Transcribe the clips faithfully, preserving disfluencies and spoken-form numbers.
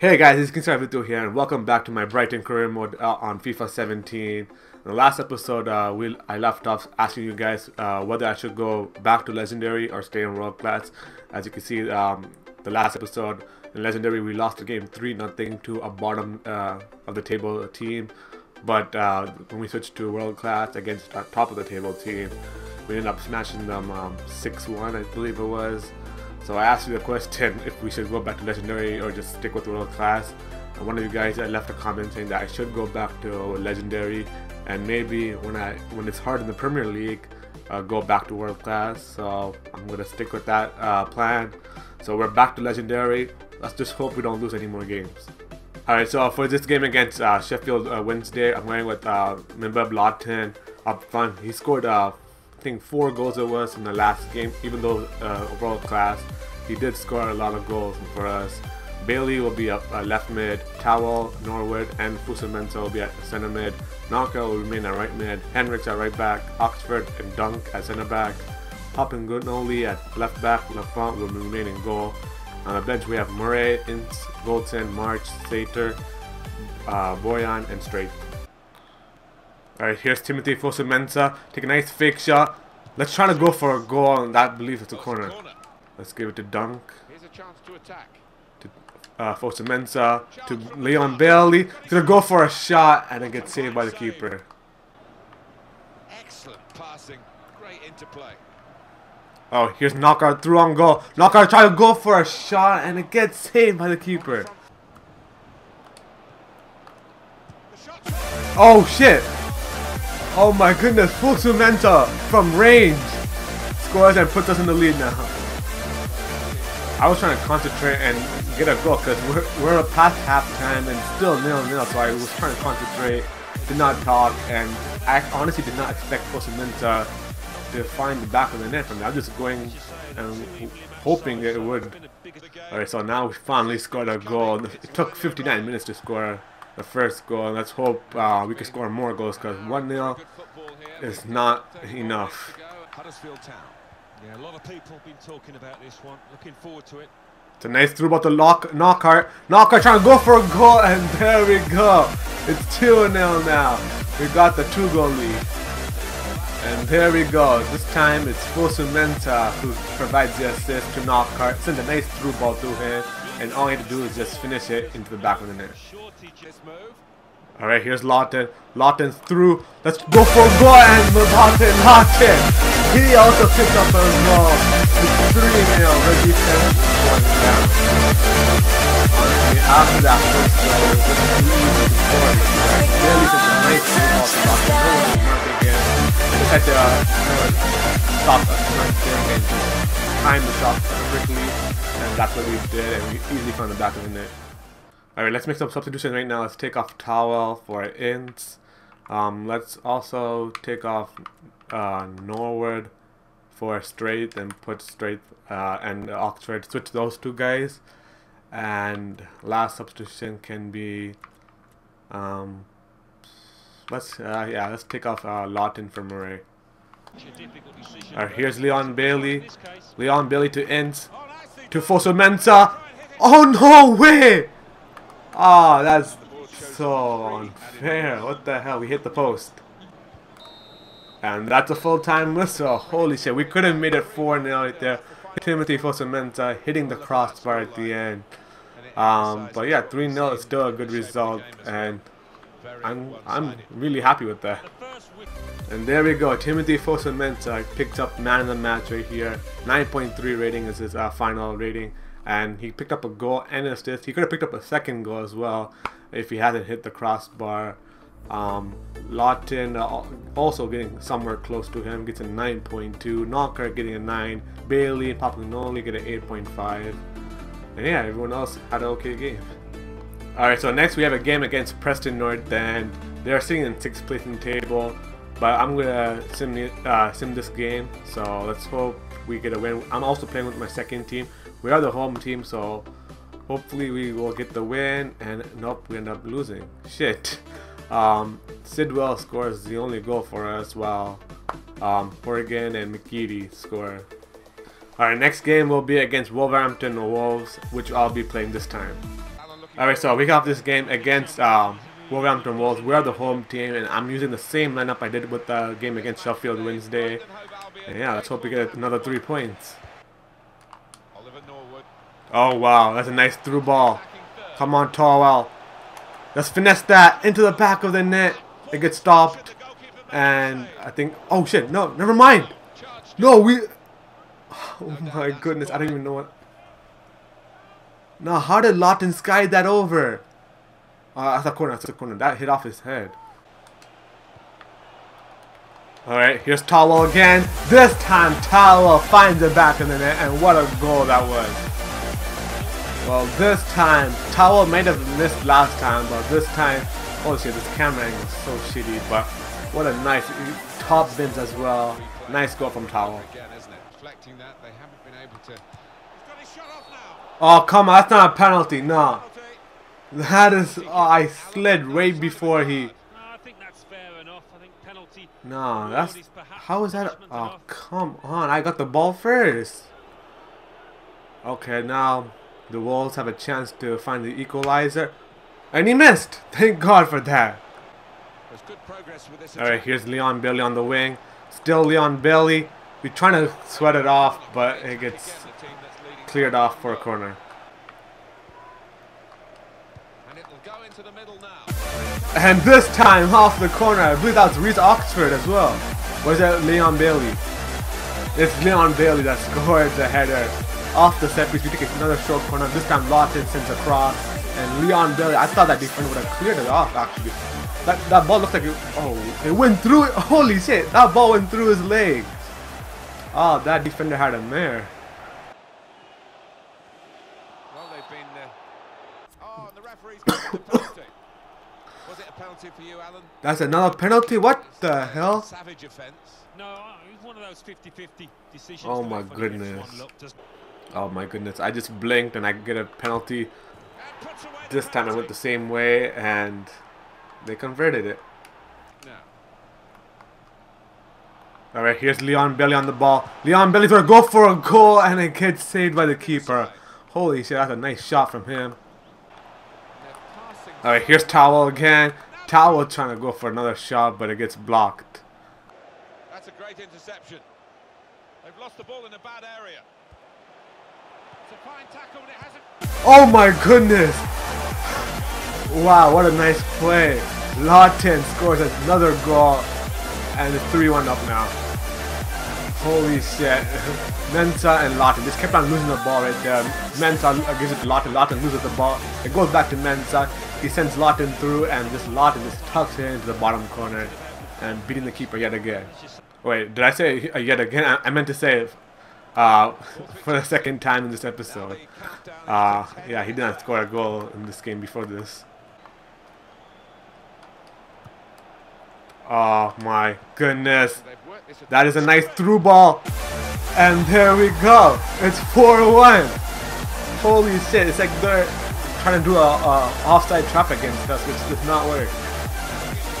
Hey guys, it's KingStar Vithu here and welcome back to my Brighton career mode uh, on FIFA seventeen. In the last episode, uh, we, I left off asking you guys uh, whether I should go back to Legendary or stay in World Class. As you can see, um, the last episode in Legendary, we lost the game three nothing to a bottom uh, of the table team. But uh, when we switched to World Class against a top of the table team, we ended up smashing them six one, um, I believe it was. So I asked you the question if we should go back to Legendary or just stick with World Class, and one of you guys left a comment saying that I should go back to Legendary, and maybe when I when it's hard in the Premier League, uh, go back to World Class. So I'm gonna stick with that uh, plan. So we're back to Legendary. Let's just hope we don't lose any more games. Alright, so for this game against uh, Sheffield uh, Wednesday, I'm going with uh, Minbeb Lawton up front. He scored uh, I think four goals it was in the last game. Even though uh, World Class, he did score a lot of goals for us. Bailey will be up uh, left mid, Towell, Norwood, and Fosu-Mensah will be at center mid. Knockaert will remain at right mid, Henriks at right back, Oxford and Dunk at center back, Pocognoli at left back, Lafont will remain in goal. On the bench we have Murray, Ince, Goldson, March, Saltor, uh, Boyan, and Strait. Alright, here's Timothy Fosu-Mensah. Take a nice fake shot. Let's try to go for a goal, and I believe it's a corner. Let's give it to Dunk. Here's a chance to attack. To uh, Fosu-Mensah. To Leon Bailey. He's going to go for a shot, and it gets saved by the keeper. Excellent passing. Great interplay. Oh, here's Knockaert through on goal. Knockaert trying to go for a shot, and it gets saved by the keeper. Oh, shit. Oh my goodness, Fosu-Mensah from range scores and puts us in the lead now. I was trying to concentrate and get a goal because we're, we're past halftime and still nil nil, so I was trying to concentrate, did not talk, and I honestly did not expect Fosu-Mensah to find the back of the net from there. I was just going and hoping it would. Alright, so now we finally scored a goal. It took fifty-nine minutes to score the first goal, and let's hope uh, we can score more goals because one nil is not enough. Yeah, a lot of people have been talking about this one. Looking forward to it. It's a nice through ball to Knockaert. Knockaert trying to go for a goal, and there we go. It's two nil now. We got the two goal lead. And there we go. This time it's Fosu-Mensah who provides the assist to Knockaert. Sends a nice through ball through him, and all you have to do is just finish it into the back of the net. Alright, here's Lawton. Lawton's through. Let's go for a goal, and Lawton, Lawton! He also picked up a goal. It's three nil. Her defense was down. Honestly, after that first goal, it was really important. Barely took a nice goal off Lawton. No one was marking him. Just had to uh, stop us marking and just time the shot quickly. And that's what we did, and we easily found the back of the net. Alright, let's make some substitution right now. Let's take off Towel for Ince. Um, let's also take off uh, Norwood for Strait and put Strait uh, and Oxford. Switch those two guys. And last substitution can be um, let's uh, yeah let's take off uh, Lawton for Murray. Alright, here's Leon Bailey. Leon Bailey to Ince to Fosu-Mensah. Oh no way! Oh, that's so unfair. What the hell? We hit the post. And that's a full-time whistle. Holy shit. We could have made it four nil right there. Timothy Fosu-Mensah hitting the crossbar at the end. Um, but yeah, three nil is still a good result. And I'm, I'm really happy with that. And there we go. Timothy Fosu-Mensah picked up man of the match right here. nine point three rating is his uh, final rating. And he picked up a goal and an assist. He could have picked up a second goal as well if he hadn't hit the crossbar. Um, Lawton uh, also getting somewhere close to him. Gets a nine point two. Knockaert getting a nine. Bailey and Pocognoli get an eight point five. And yeah, everyone else had an okay game. Alright, so next we have a game against Preston North End. They're sitting in sixth place in the table. But I'm going to sim, uh, sim this game. So let's hope we get a win. I'm also playing with my second team. We are the home team, so hopefully we will get the win, and nope, we end up losing. Shit. Um, Sidwell scores the only goal for us, while um, Horgan and McGeady score. Alright, next game will be against Wolverhampton Wolves, which I'll be playing this time. Alright, so we have this game against um, Wolverhampton Wolves. We are the home team, and I'm using the same lineup I did with the game against Sheffield Wednesday. And yeah, let's hope we get another three points. Oh, wow. That's a nice through ball. Come on, Torwell. Let's finesse that into the back of the net. It gets stopped. And I think... Oh, shit. No, never mind. No, we... Oh, my goodness. I don't even know what... Now, how did Lawton sky that over? Uh, that's a corner. That's a corner. That hit off his head. Alright, here's Torwell again. This time, Torwell finds the back of the net. And what a goal that was. Well, this time, Towel might have missed last time, but this time, oh shit, this camera angle is so shitty, but what a nice top bins as well. Nice goal from Towel. Oh, come on, that's not a penalty, no. That is, oh, I slid right before he... No, that's, how is that, oh, come on, I got the ball first. Okay, now... The Wolves have a chance to find the equalizer. And he missed! Thank God for that. Alright, here's Leon Bailey on the wing. Still Leon Bailey. We're trying to sweat it off, but it gets cleared off for a corner. And this time off the corner, I believe that's Reece Oxford as well. Was that Leon Bailey? It's Leon Bailey that scored the header. Off the set piece, we take another short corner. This time Lawton sends across, and Leon Bailey. I thought that defender would have cleared it off. Actually, that that ball looked like it. Oh, it went through it. Holy shit! That ball went through his leg. Oh, that defender had a mare. Well, they've been. Uh... Oh, and the referee's got the penalty. Was it a penalty for you, Alan? That's another penalty. What the hell? Savage offence. No, it's one of those fifty fifty decisions. Oh my goodness. Oh my goodness, I just blinked and I get a penalty. This time I went the same way and they converted it. Alright, here's Leon Bailey on the ball. Leon Bailey's gonna go for a goal and it gets saved by the keeper. Holy shit, that's a nice shot from him. Alright, here's Towel again. Towel trying to go for another shot but it gets blocked. That's a great interception. They've lost the ball in a bad area. Oh my goodness! Wow, what a nice play. Lawton scores another goal and it's three one up now. Holy shit. Mensah and Lawton just kept on losing the ball right there. Mensah gives it to Lawton, Lawton loses the ball. It goes back to Mensah. He sends Lawton through and this Lawton just tucks it into the bottom corner and beating the keeper yet again. Wait, did I say yet again? I meant to say Uh, for the second time in this episode. Uh, yeah, he did not score a goal in this game before this. Oh my goodness. That is a nice through ball. And there we go. It's four one. Holy shit, it's like they're trying to do a, a offside trap against us, which does not work.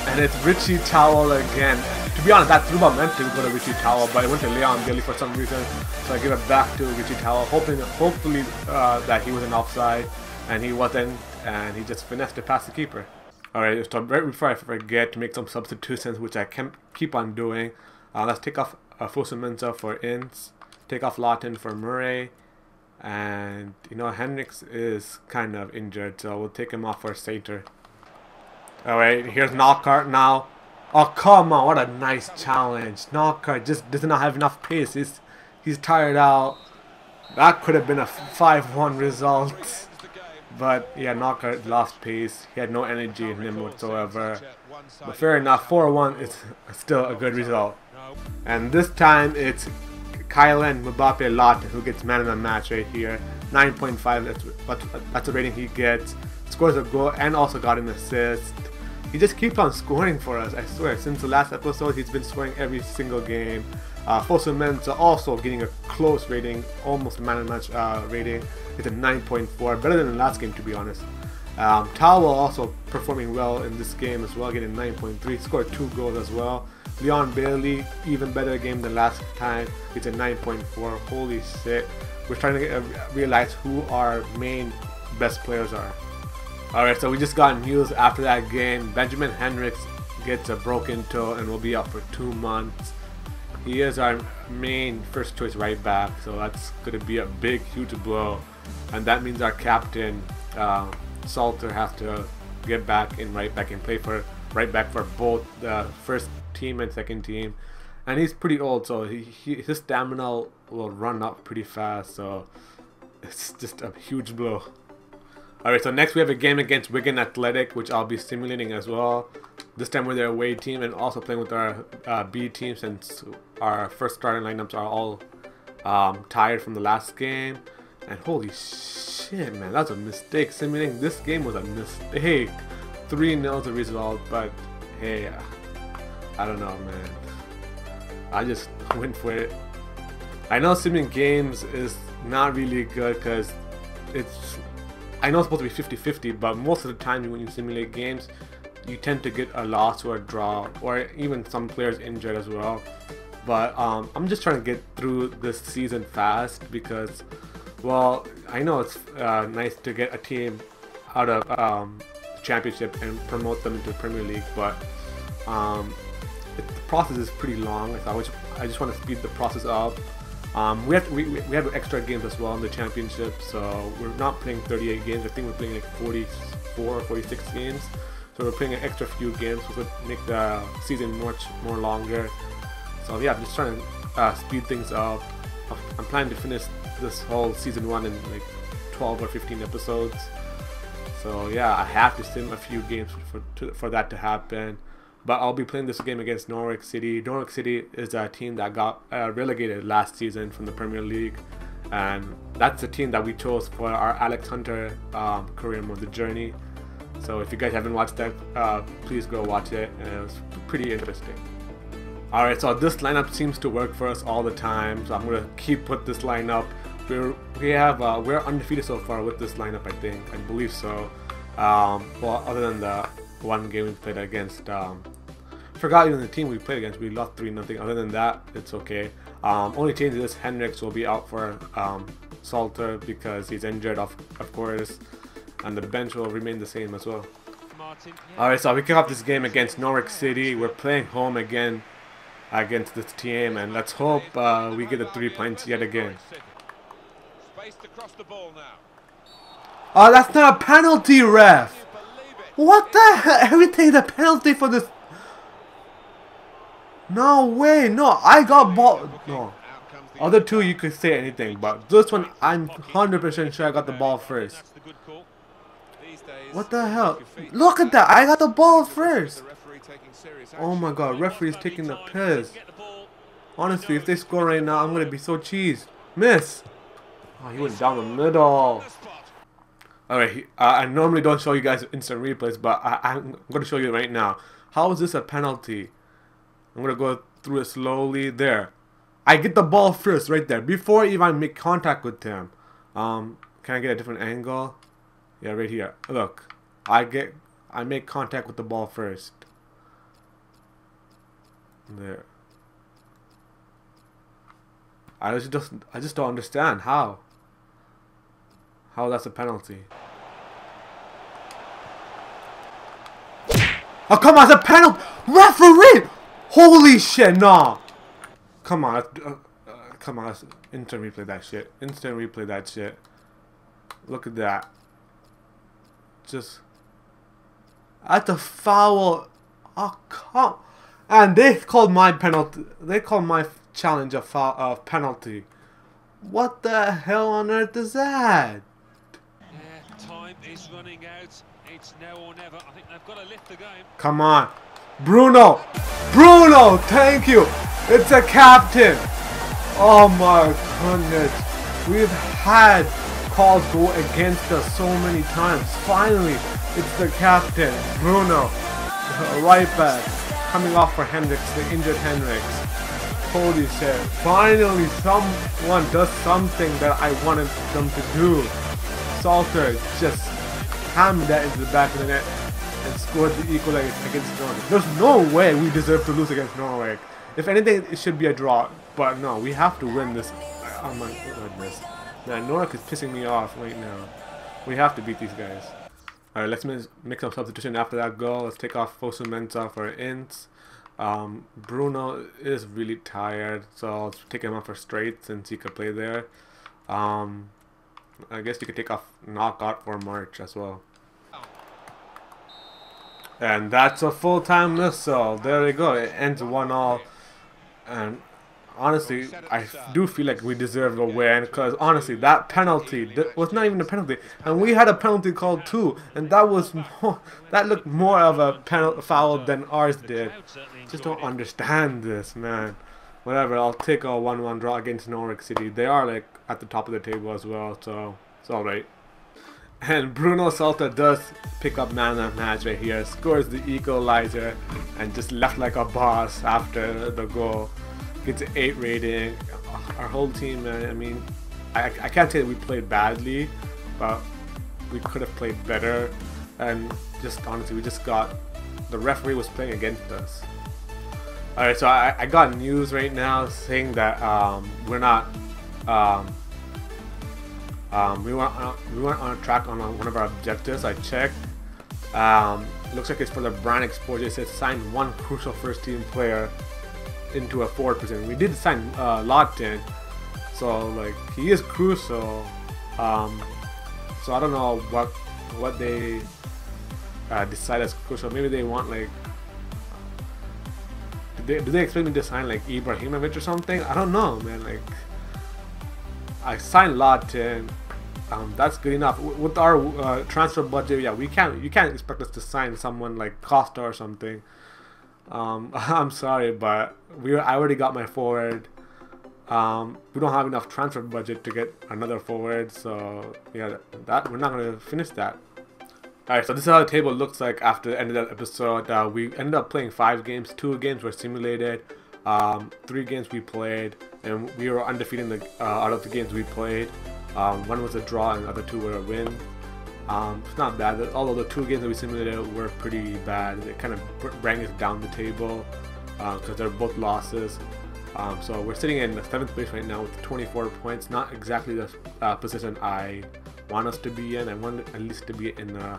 And it's Richie Towell again. To be honest, that through ball meant to go to Richie Towell, but it went to Leon Bailey for some reason. So I give it back to Richie Towell, hoping, hopefully uh, that he wasn't offside, and he wasn't, and he just finessed it past the keeper. Alright, so right before I forget to make some substitutions, which I can keep on doing, uh, let's take off uh, Fosu-Mensah for Ince, take off Lawton for Murray, and you know, Henriks is kind of injured, so we'll take him off for Saltor. Alright, here's Knockaert now. Oh, come on, what a nice challenge. Knockaert just does not have enough pace. He's, he's tired out. That could have been a five one result. But yeah, Knockaert lost pace. He had no energy in him whatsoever. But fair enough, four one is still a good result. And this time it's Kylian Mbappe Lawton who gets man of the match right here. nine point five, that's, that's the rating he gets. Scores a goal and also got an assist. He just keeps on scoring for us, I swear. Since the last episode, he's been scoring every single game. Uh, Fosu-Mensah also getting a close rating, almost man of the match uh, rating. It's a nine point four, better than the last game to be honest. Um, Towel also performing well in this game as well, getting nine point three, scored two goals as well. Leon Bailey, even better game than last time, it's a nine point four, holy shit. We're trying to get, uh, realize who our main best players are. Alright, so we just got news after that game. Benjamin Henriks gets a broken toe and will be out for two months. He is our main first choice right back, so that's going to be a big, huge blow. And that means our captain, uh, Saltor, has to get back in right back and play for right back for both the first team and second team. And he's pretty old, so he, he, his stamina will run up pretty fast, so it's just a huge blow. Alright, so next we have a game against Wigan Athletic, which I'll be simulating as well. This time we're their away team and also playing with our uh, B team, since our first starting lineups are all um, tired from the last game. And holy shit, man, that's a mistake. Simulating this game was a mistake. three nil the result, but hey, I don't know, man. I just went for it. I know simulating games is not really good because it's... I know it's supposed to be fifty fifty, but most of the time when you simulate games, you tend to get a loss or a draw, or even some players injured as well. But um, I'm just trying to get through this season fast because, well, I know it's uh, nice to get a team out of um, championship and promote them into Premier League, but um, it, the process is pretty long, so I just, I just want to speed the process up. Um, we have to, we, we have extra games as well in the championship, so we're not playing thirty-eight games. I think we're playing like forty-four, forty-six games. So we're playing an extra few games, which would make the season much more longer. So yeah, I'm just trying to uh, speed things up. I'm planning to finish this whole season one in like twelve or fifteen episodes. So yeah, I have to sim a few games for to, for that to happen. But I'll be playing this game against Norwich City. Norwich City is a team that got uh, relegated last season from the Premier League. And that's the team that we chose for our Alex Hunter um, career mode, The Journey. So if you guys haven't watched that, uh, please go watch it. And it was pretty interesting. Alright, so this lineup seems to work for us all the time. So I'm going to keep with this lineup. We're, we have, uh, we're undefeated so far with this lineup, I think. I believe so. Um, well, other than the one game we played against... Um, forgot even the team we played against, we lost three nothing. Other than that, it's okay. Um, only change is Henriks will be out for um, Saltor because he's injured, of, of course, and the bench will remain the same as well. Alright, so we kick off this game against Norwich City. We're playing home again against this team, and let's hope uh, we get the three points yet again. Oh, that's not a penalty, ref! What the hell? Everything's a penalty for this. No way, no, I got ball. No. Other two, you could say anything, but this one, I'm one hundred percent sure I got the ball first. What the hell? Look at that, I got the ball first. Oh my god, referee's taking the piss. Honestly, if they score right now, I'm going to be so cheesed. Miss. Oh, he went down the middle. Alright, uh, I normally don't show you guys instant replays, but I, I'm going to show you right now. How is this a penalty? I'm going to go through it slowly. There. I get the ball first right there. Before even I make contact with him. Um, can I get a different angle? Yeah, right here. Look. I get, I make contact with the ball first. There. I just, just, I just don't understand how. How that's a penalty. Oh, come on. It's a penalty. Referee! Holy shit, nah! Come on, uh, uh, come on, let's instant replay that shit. Instant replay that shit. Look at that. Just... That's a foul. Oh, come... And they called my penalty... They called my challenge a foul, uh, penalty. What the hell on earth is that? Yeah, time is running out. It's now or never. I think they've got to lift the game. Come on. Bruno! Bruno! Thank you! It's a captain! Oh my goodness! We've had calls go against us so many times. Finally, it's the captain, Bruno. Right back. Coming off for Henriks, the injured Henriks. Holy shit. Finally someone does something that I wanted them to do. Saltor just hammered that into the back of the net and scored the equaliser against Norwich. There's no way we deserve to lose against Norwich. If anything, it should be a draw. But no, we have to win this. Oh my goodness. Man, Norwich is pissing me off right now. We have to beat these guys. Alright, let's make some substitution after that goal. Let's take off Fosu-Mensah for Ince. Um, Bruno is really tired, so I'll take him off for straight since he could play there. Um, I guess you could take off Knockaert for March as well. And that's a full-time whistle. There we go. It ends one all. And honestly, I do feel like we deserve a win, because honestly, that penalty that was not even a penalty. And we had a penalty called too. And that was more, that looked more of a penalty foul than ours did. Just don't understand this, man. Whatever, I'll take a one one draw against Norwich City. They are like at the top of the table as well, so it's alright. And Bruno Saltor does pick up man of the match right here, scores the equalizer, and just left like a boss after the goal. Gets an eight rating. Our whole team, man, I mean, I, I can't say that we played badly, but we could have played better. And just honestly, we just got, the referee was playing against us. Alright, so I, I got news right now saying that um, we're not, um, Um, we weren't on, we weren't on track on one of our objectives. I checked. Um, looks like it's for the brand exposure. It says sign one crucial first team player into a forward position. We did sign uh, Lawton, so like he is crucial. Um, so I don't know what what they uh, decide as crucial. Maybe they want like did they, did they expect me to sign like Ibrahimovic or something? I don't know, man. Like. I signed Lawton. Um, that's good enough. W with our uh, transfer budget, yeah, we can't. You can't expect us to sign someone like Costa or something. Um, I'm sorry, but we. I already got my forward. Um, we don't have enough transfer budget to get another forward, so yeah, that we're not gonna finish that. All right, so this is how the table looks like after the end of that episode. Uh, we ended up playing five games. Two games were simulated. Um, three games we played, and we were undefeated in the, uh, out of the games we played. Um, one was a draw and the other two were a win. Um, it's not bad, although the two games that we simulated were pretty bad. It kind of brought us down the table because uh, they're both losses. Um, so we're sitting in the seventh place right now with twenty-four points. Not exactly the uh, position I want us to be in. I want at least to be in the,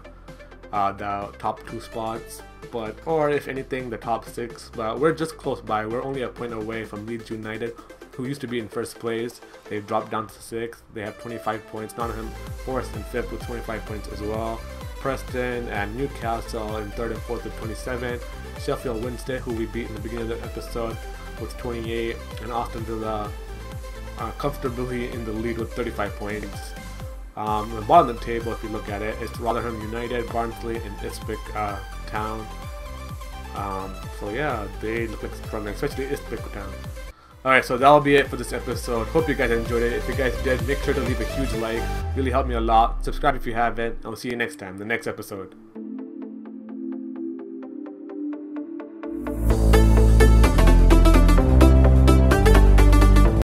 uh, the top two spots. But or if anything the top six, but we're just close by. We're only a point away from Leeds United, who used to be in first place. They've dropped down to sixth. They have twenty-five points. Nottingham Forest in fifth with twenty-five points as well. Preston and Newcastle in third and fourth with twenty-seven. Sheffield Wednesday, who we beat in the beginning of the episode, with twenty-eight, and Aston Villa uh, comfortably in the lead with thirty-five points. Um, the bottom of the table, if you look at it, it's Rotherham United, Barnsley, and Ipswich uh, Town. Um, so yeah, they look like strong, especially Ipswich Town. Alright, so that'll be it for this episode. Hope you guys enjoyed it. If you guys did, make sure to leave a huge like. Really helped me a lot. Subscribe if you haven't. I'll see you next time, the next episode.